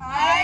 I